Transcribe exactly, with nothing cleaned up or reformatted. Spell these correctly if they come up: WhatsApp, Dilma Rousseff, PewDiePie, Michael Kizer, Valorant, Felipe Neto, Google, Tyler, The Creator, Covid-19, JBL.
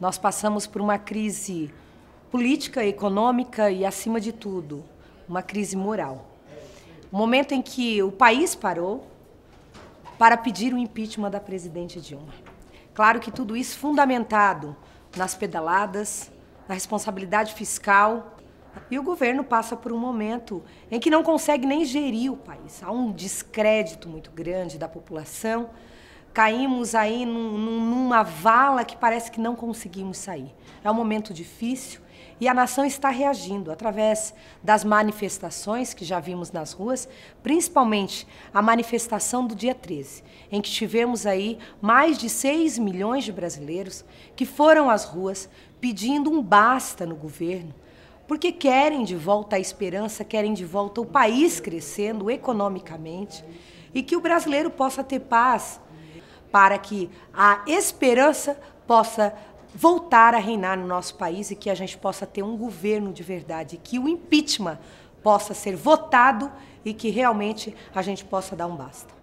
Nós passamos por uma crise política, econômica e, acima de tudo, uma crise moral. O momento em que o país parou para pedir o impeachment da presidente Dilma. Claro que tudo isso fundamentado nas pedaladas, na responsabilidade fiscal. E o governo passa por um momento em que não consegue nem gerir o país. Há um descrédito muito grande da população. Caímos aí num, numa vala que parece que não conseguimos sair. É um momento difícil e a nação está reagindo através das manifestações que já vimos nas ruas, principalmente a manifestação do dia treze, em que tivemos aí mais de seis milhões de brasileiros que foram às ruas pedindo um basta no governo, porque querem de volta a esperança, querem de volta o país crescendo economicamente e que o brasileiro possa ter paz, para que a esperança possa voltar a reinar no nosso país e que a gente possa ter um governo de verdade, que o impeachment possa ser votado e que realmente a gente possa dar um basta.